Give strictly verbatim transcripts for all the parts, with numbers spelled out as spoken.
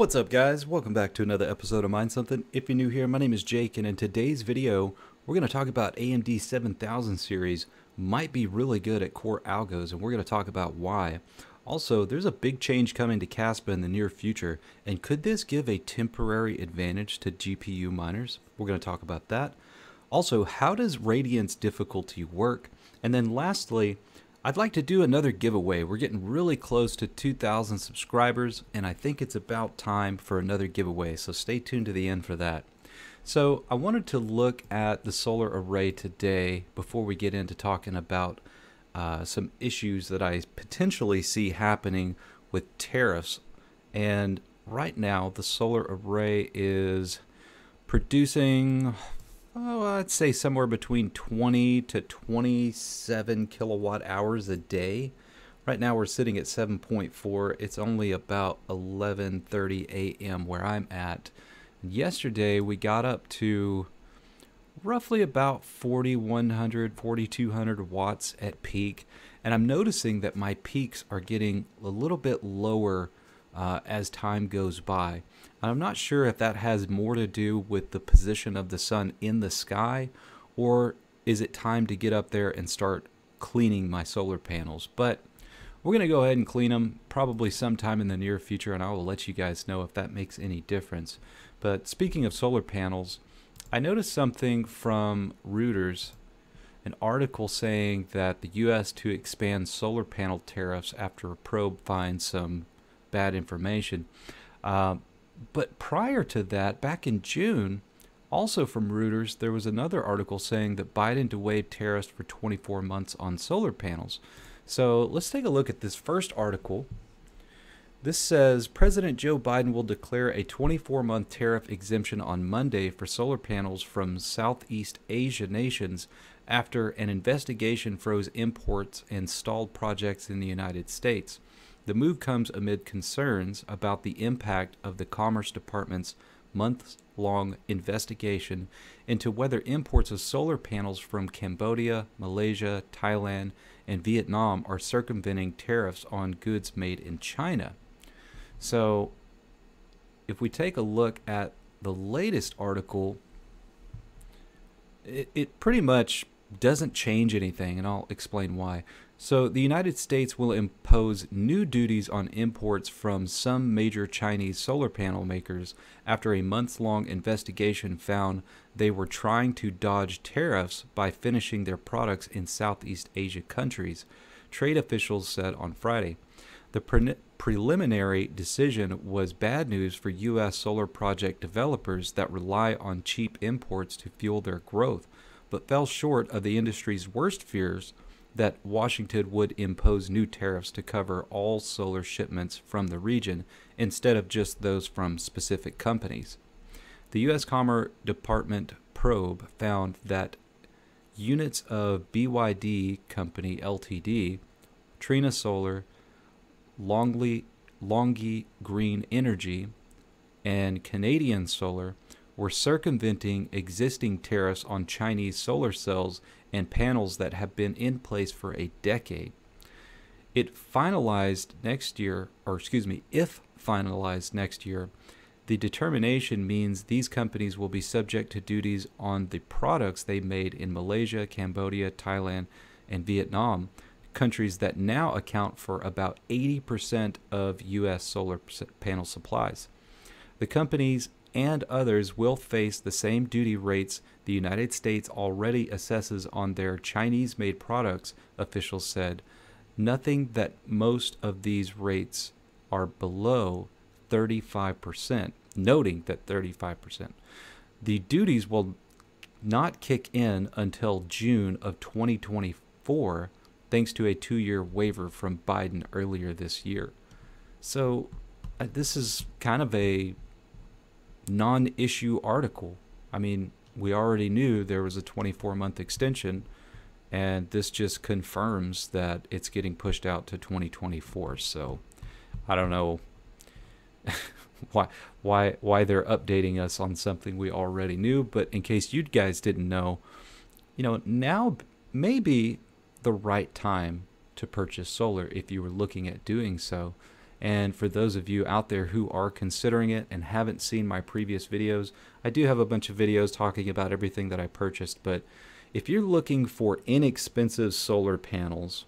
What's up guys, welcome back to another episode of Mind Something. If you're new here, my name is Jake, and in today's video we're going to talk about A M D seven thousand series might be really good at core algos, and we're going to talk about why. Also, there's a big change coming to Kaspa in the near future, and could this give a temporary advantage to G P U miners? We're going to talk about that. Also, how does Radiant's difficulty work? And then lastly, I'd like to do another giveaway. We're getting really close to two thousand subscribers, and I think it's about time for another giveaway, so stay tuned to the end for that. So I wanted to look at the solar array today before we get into talking about uh, some issues that I potentially see happening with tariffs. And right now the solar array is producing, oh, I'd say somewhere between twenty to twenty-seven kilowatt hours a day. Right now we're sitting at seven point four. It's only about eleven thirty a m where I'm at. Yesterday we got up to roughly about forty-one hundred, forty-two hundred watts at peak. And I'm noticing that my peaks are getting a little bit lower Uh, as time goes by. And I'm not sure if that has more to do with the position of the sun in the sky, or is it time to get up there and start cleaning my solar panels. But we're going to go ahead and clean them probably sometime in the near future, and I will let you guys know if that makes any difference. But speaking of solar panels, I noticed something from Reuters, an article saying that the U S to expand solar panel tariffs after a probe finds some bad information. Uh, but prior to that, back in June, also from Reuters, there was another article saying that Biden to waive tariffs for twenty-four months on solar panels. So let's take a look at this first article. This says, President Joe Biden will declare a twenty-four month tariff exemption on Monday for solar panels from Southeast Asia nations after an investigation froze imports and stalled projects in the United States. The move comes amid concerns about the impact of the Commerce Department's month-long investigation into whether imports of solar panels from Cambodia, Malaysia, Thailand, and Vietnam are circumventing tariffs on goods made in China. So, if we take a look at the latest article, it, it pretty much doesn't change anything, and I'll explain why. So the United States will impose new duties on imports from some major Chinese solar panel makers after a months-long investigation found they were trying to dodge tariffs by finishing their products in Southeast Asia countries, trade officials said on Friday. The pre preliminary decision was bad news for U S solar project developers that rely on cheap imports to fuel their growth, but fell short of the industry's worst fears that Washington would impose new tariffs to cover all solar shipments from the region instead of just those from specific companies. The U S Commerce Department probe found that units of B Y D Company Limited, Trina Solar, Longi, Longi Green Energy, and Canadian Solar were circumventing existing tariffs on Chinese solar cells and panels that have been in place for a decade. It finalized next year, or excuse me, if finalized next year, the determination means these companies will be subject to duties on the products they made in Malaysia, Cambodia, Thailand, and Vietnam, countries that now account for about eighty percent of U S solar panel supplies. The companies and others will face the same duty rates the United States already assesses on their Chinese-made products, officials said, noting that most of these rates are below thirty-five percent, noting that thirty-five percent. The duties will not kick in until June of twenty twenty-four, thanks to a two-year waiver from Biden earlier this year. So uh, this is kind of a non-issue article. I mean, we already knew there was a twenty-four month extension, and this just confirms that it's getting pushed out to twenty twenty-four. So I don't know why why why they're updating us on something we already knew, but in case you guys didn't know, you know, now may be the right time to purchase solar if you were looking at doing so. And for those of you out there who are considering it and haven't seen my previous videos, I do have a bunch of videos talking about everything that I purchased. But if you're looking for inexpensive solar panels,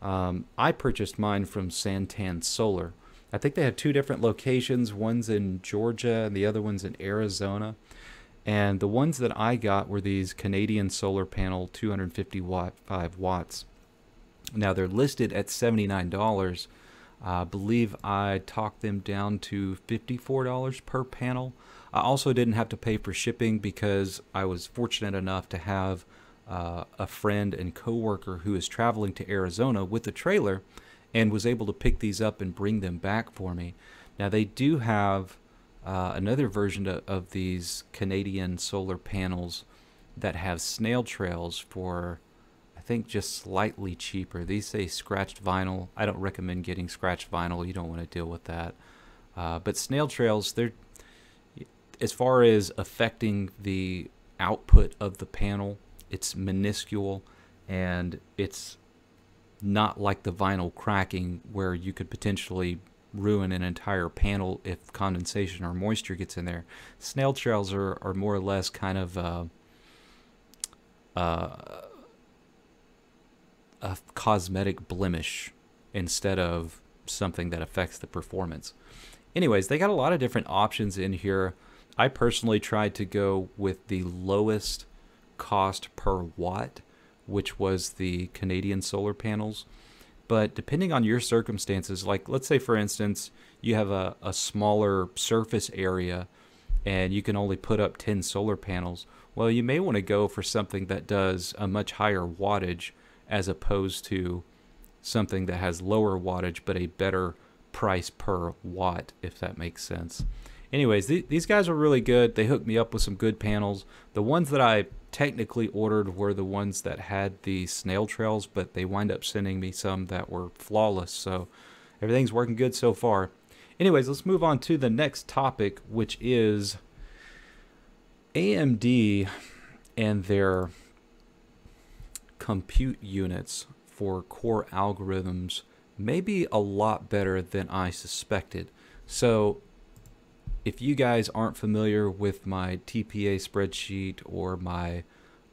um, I purchased mine from Santan Solar. I think they have two different locations. One's in Georgia and the other one's in Arizona. And the ones that I got were these Canadian solar panel two hundred fifty-five watts. Now they're listed at seventy-nine dollars. I believe I talked them down to fifty-four dollars per panel. I also didn't have to pay for shipping because I was fortunate enough to have uh, a friend and coworker who is traveling to Arizona with a trailer and was able to pick these up and bring them back for me. Now they do have uh, another version of, of these Canadian solar panels that have snail trails for, I think, just slightly cheaper. These say scratched vinyl. I don't recommend getting scratched vinyl. You don't want to deal with that. Uh, but snail trails, they're, as far as affecting the output of the panel, it's minuscule, and it's not like the vinyl cracking where you could potentially ruin an entire panel if condensation or moisture gets in there. Snail trails are, are more or less kind of uh, uh, a cosmetic blemish instead of something that affects the performance. Anyways, they got a lot of different options in here. I personally tried to go with the lowest cost per watt, which was the Canadian solar panels. But depending on your circumstances, like let's say for instance, you have a, a smaller surface area and you can only put up ten solar panels. Well, you may want to go for something that does a much higher wattage as opposed to something that has lower wattage but a better price per watt, if that makes sense. Anyways, th these guys are really good. They hooked me up with some good panels. The ones that I technically ordered were the ones that had the snail trails, but they wind up sending me some that were flawless, so everything's working good so far. Anyways, let's move on to the next topic, which is A M D and their compute units for core algorithms may be a lot better than I suspected. So if you guys aren't familiar with my T P A spreadsheet or my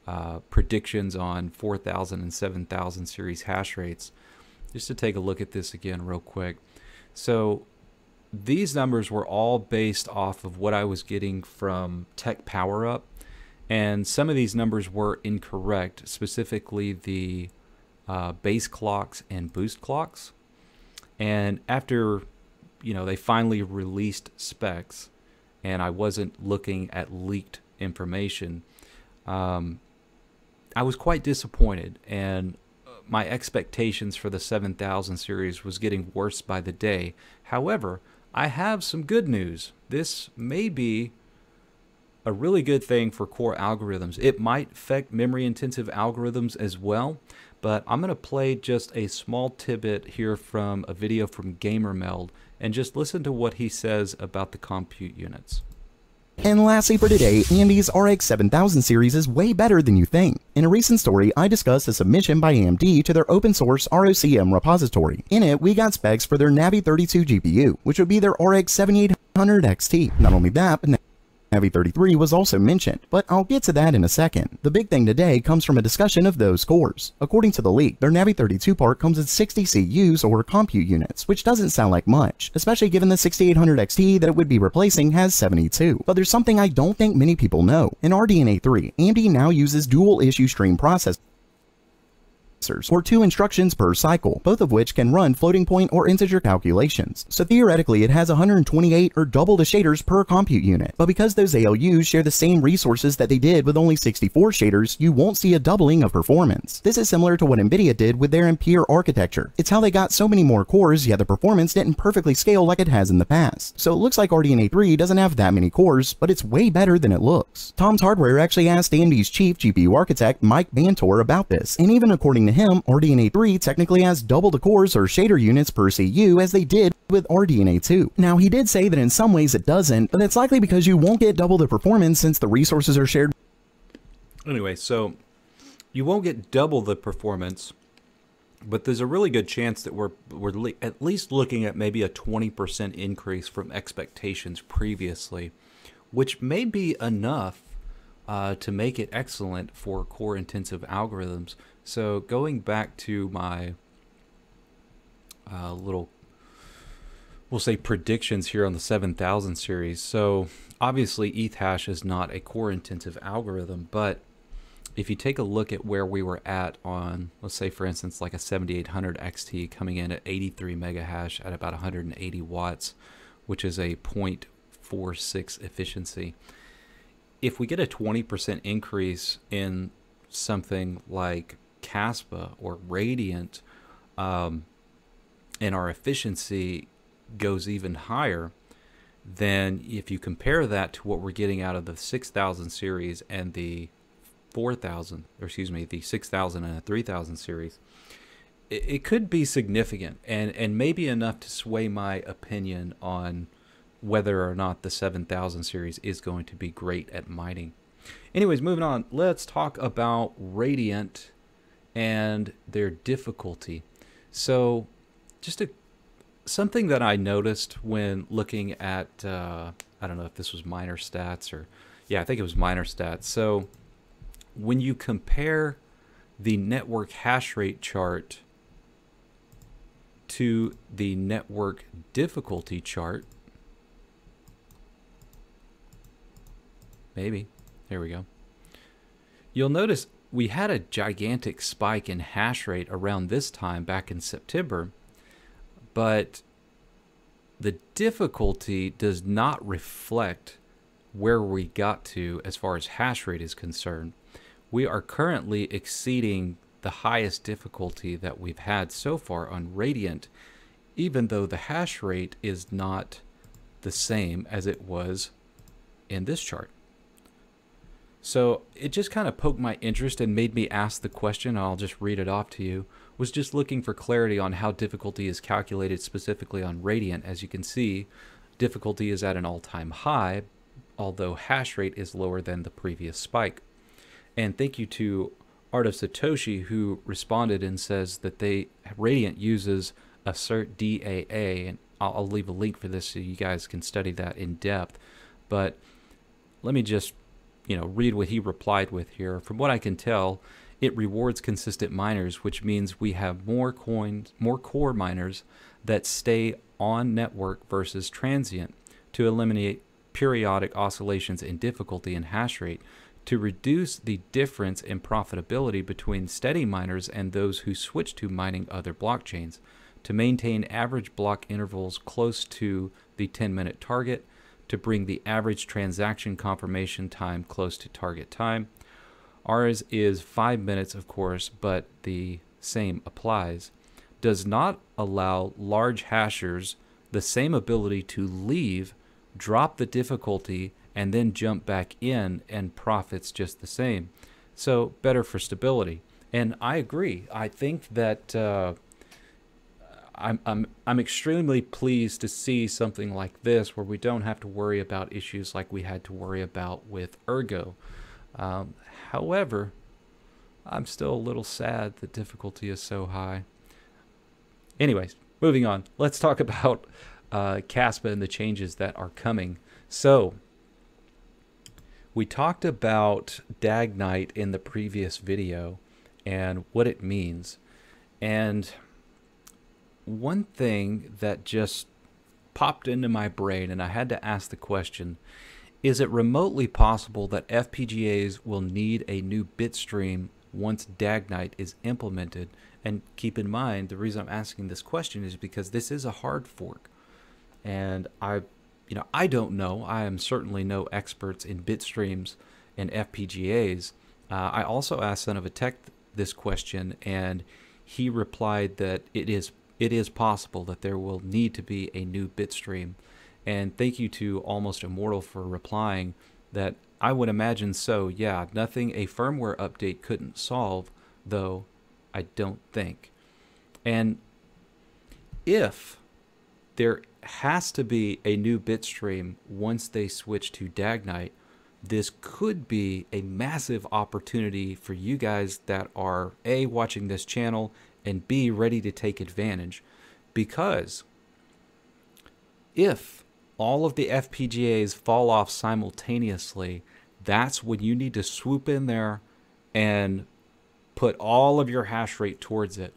uh, predictions on four thousand and seven thousand series hash rates, just to take a look at this again real quick. So these numbers were all based off of what I was getting from Tech Power Up, and some of these numbers were incorrect, specifically the uh, base clocks and boost clocks. And after, you know, they finally released specs and I wasn't looking at leaked information, um, I was quite disappointed, and my expectations for the seven thousand series was getting worse by the day. However, I have some good news. This may be a really good thing for core algorithms. It might affect memory intensive algorithms as well, but I'm going to play just a small tidbit here from a video from Gamer Meld, and just listen to what he says about the compute units. And lastly for today, A M D's R X seven thousand series is way better than you think. In a recent story, I discussed a submission by A M D to their open source ROCm repository. In it, we got specs for their Navi thirty-two G P U, which would be their R X seventy-eight hundred X T. Not only that, but Navi thirty-three was also mentioned, but I'll get to that in a second. The big thing today comes from a discussion of those cores. According to the leak, their Navi thirty-two part comes in sixty C Us or compute units, which doesn't sound like much, especially given the sixty-eight hundred X T that it would be replacing has seventy-two. But there's something I don't think many people know. In R D N A three, A M D now uses dual issue stream processors, or two instructions per cycle, both of which can run floating point or integer calculations. So theoretically it has one hundred twenty-eight or double the shaders per compute unit, but because those A L Us share the same resources that they did with only sixty-four shaders, you won't see a doubling of performance. This is similar to what NVIDIA did with their Ampere architecture. It's how they got so many more cores, yet the performance didn't perfectly scale like it has in the past. So it looks like R D N A three doesn't have that many cores, but it's way better than it looks. Tom's Hardware actually asked A M D's chief G P U architect Mike Mantor about this, and even according to To him, R D N A three technically has double the cores or shader units per C U as they did with R D N A two. Now he did say that in some ways it doesn't, but that's likely because you won't get double the performance since the resources are shared. Anyway, so you won't get double the performance But there's a really good chance that we're we're le at least looking at maybe a twenty percent increase from expectations previously, which may be enough uh, to make it excellent for core-intensive algorithms. So going back to my uh, little, we'll say, predictions here on the seven thousand series. So obviously E T H hash is not a core-intensive algorithm, but if you take a look at where we were at on, let's say, for instance, like a seventy-eight hundred X T coming in at eighty-three mega hash at about one hundred eighty watts, which is a zero point four six efficiency. If we get a twenty percent increase in something like Kaspa or Radiant, um, and our efficiency goes even higher, then if you compare that to what we're getting out of the six thousand series and the four thousand, or excuse me, the six thousand and the three thousand series, it, it could be significant and, and maybe enough to sway my opinion on whether or not the seven thousand series is going to be great at mining. Anyways, moving on, let's talk about Radiant and their difficulty. So just a, something that I noticed when looking at, uh, I don't know if this was Miner Stats or, yeah, I think it was Miner Stats. So when you compare the network hash rate chart to the network difficulty chart, maybe, there we go, you'll notice we had a gigantic spike in hash rate around this time back in September, but the difficulty does not reflect where we got to as far as hash rate is concerned. We are currently exceeding the highest difficulty that we've had so far on Radiant, even though the hash rate is not the same as it was in this chart. So it just kind of poked my interest and made me ask the question, I'll just read it off to you, was just looking for clarity on how difficulty is calculated specifically on Radiant. As you can see, difficulty is at an all-time high, although hash rate is lower than the previous spike. And thank you to Art of Satoshi, who responded and says that they Radiant uses Assert D A A, and I'll, I'll leave a link for this so you guys can study that in depth. But let me just, you know, read what he replied with here. From what I can tell, it rewards consistent miners, which means we have more coins, more core miners that stay on network versus transient, to eliminate periodic oscillations in difficulty and hash rate, to reduce the difference in profitability between steady miners and those who switch to mining other blockchains, to maintain average block intervals close to the ten minute target, to bring the average transaction confirmation time close to target time. Ours is five minutes, of course, but the same applies. Does not allow large hashers the same ability to leave, drop the difficulty, and then jump back in and profits just the same. So better for stability. And I agree. I think that uh, I'm, I'm, I'm extremely pleased to see something like this where we don't have to worry about issues like we had to worry about with Ergo. Um, however, I'm still a little sad that difficulty is so high. Anyways, moving on. Let's talk about uh, Kaspa and the changes that are coming. So we talked about Dagknight in the previous video and what it means. And one thing that just popped into my brain, and I had to ask the question, is it remotely possible that F P G As will need a new bit stream once Dagknight is implemented? And keep in mind, the reason I'm asking this question is because this is a hard fork. And I You know, I don't know. I am certainly no experts in bitstreams and F P G As. Uh, I also asked Son of a Tech this question, and he replied that it is it is possible that there will need to be a new bitstream. And thank you to Almost Immortal for replying that I would imagine so. Yeah, nothing a firmware update couldn't solve, though I don't think. And if there has to be a new bitstream once they switch to Dagknight, this could be a massive opportunity for you guys that are A, watching this channel, and be ready to take advantage, because if all of the F P G As fall off simultaneously, that's when you need to swoop in there and put all of your hash rate towards it.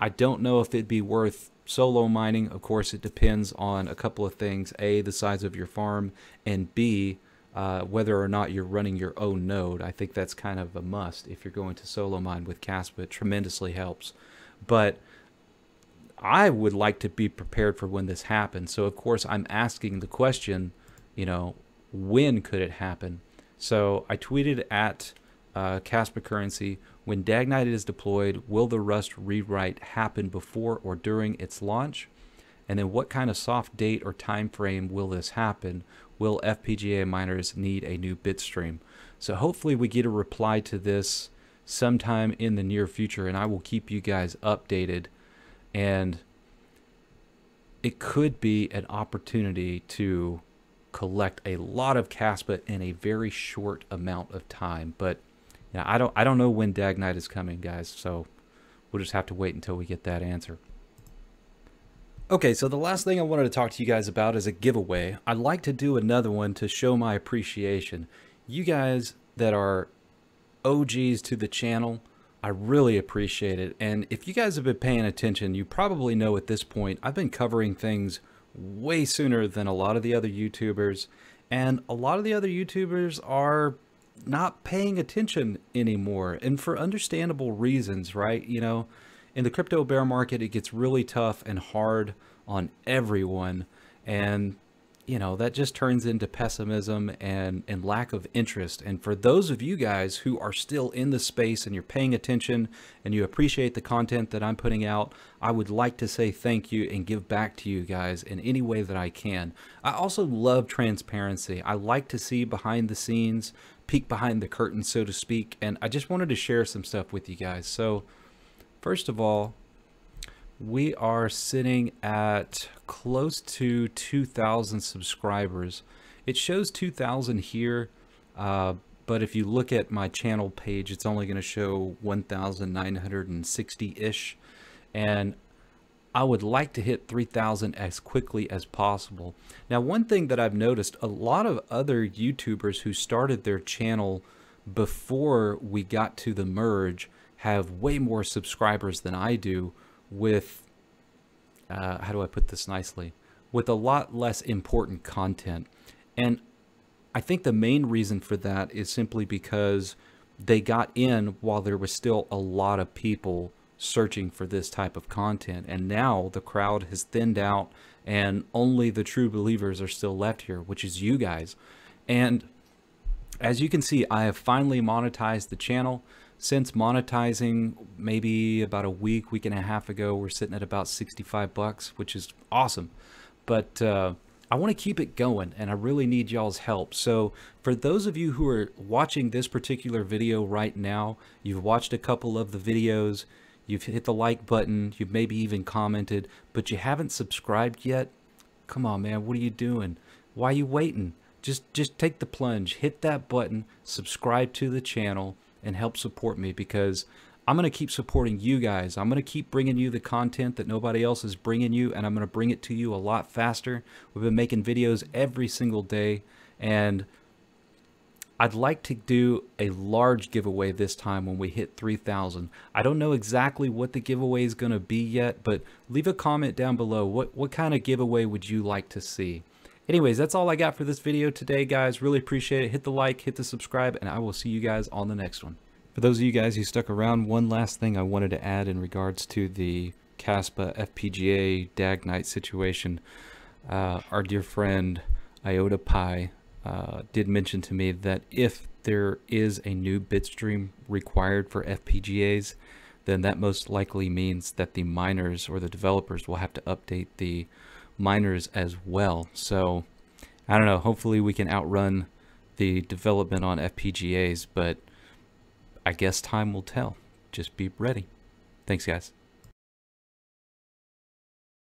I don't know if it'd be worth solo mining. Of course, it depends on a couple of things. A, the size of your farm, and B, uh, whether or not you're running your own node. I think that's kind of a must if you're going to solo mine with Kaspa. It tremendously helps. But I would like to be prepared for when this happens. So, of course, I'm asking the question, you know, when could it happen? So I tweeted at uh, Kaspa Currency, when Dagknight is deployed, will the Rust rewrite happen before or during its launch? And then what kind of soft date or time frame will this happen? Will F P G A miners need a new bit stream? So hopefully we get a reply to this sometime in the near future, and I will keep you guys updated. And it could be an opportunity to collect a lot of Kaspa in a very short amount of time. But you know, I don't I don't know when Dagknight is coming, guys, so we'll just have to wait until we get that answer. Okay, so the last thing I wanted to talk to you guys about is a giveaway. I'd like to do another one to show my appreciation. You guys that are O Gs to the channel, I really appreciate it. And if you guys have been paying attention, you probably know at this point, I've been covering things way sooner than a lot of the other YouTubers. And a lot of the other YouTubers are not paying attention anymore. And for understandable reasons, right? You know, in the crypto bear market, it gets really tough and hard on everyone. And, you know, that just turns into pessimism and, and lack of interest. And for those of you guys who are still in the space and you're paying attention and you appreciate the content that I'm putting out, I would like to say thank you and give back to you guys in any way that I can. I also love transparency. I like to see behind the scenes, peek behind the curtain, so to speak. And I just wanted to share some stuff with you guys. So first of all, we are sitting at close to two thousand subscribers. It shows two thousand here, uh, but if you look at my channel page, it's only going to show one thousand nine hundred sixty-ish. And I would like to hit three thousand as quickly as possible. Now, one thing that I've noticed, a lot of other YouTubers who started their channel before we got to the merge have way more subscribers than I do, with, uh, how do I put this nicely, with a lot less important content. And I think the main reason for that is simply because they got in while there was still a lot of people searching for this type of content. And now the crowd has thinned out and only the true believers are still left here, which is you guys. And as you can see, I have finally monetized the channel. Since monetizing, maybe about a week, week and a half ago, we're sitting at about sixty-five bucks, which is awesome. But uh, I want to keep it going, and I really need y'all's help. So for those of you who are watching this particular video right now, you've watched a couple of the videos, you've hit the like button, you've maybe even commented, but you haven't subscribed yet. Come on, man, what are you doing? Why are you waiting? Just, just take the plunge, hit that button, subscribe to the channel, and help support me, because I'm going to keep supporting you guys. I'm going to keep bringing you the content that nobody else is bringing you, and I'm going to bring it to you a lot faster. We've been making videos every single day, and I'd like to do a large giveaway this time when we hit three thousand. I don't know exactly what the giveaway is going to be yet, but leave a comment down below. What, what kind of giveaway would you like to see? Anyways, that's all I got for this video today, guys. Really appreciate it. Hit the like, hit the subscribe, and I will see you guys on the next one. For those of you guys who stuck around, one last thing I wanted to add in regards to the Kaspa F P G A Dagknight situation. Uh, our dear friend IotaPy uh, did mention to me that if there is a new bitstream required for F P G As, then that most likely means that the miners or the developers will have to update the miners as well. So I don't know, hopefully we can outrun the development on F P G As, but I guess time will tell. Just be ready. Thanks, guys.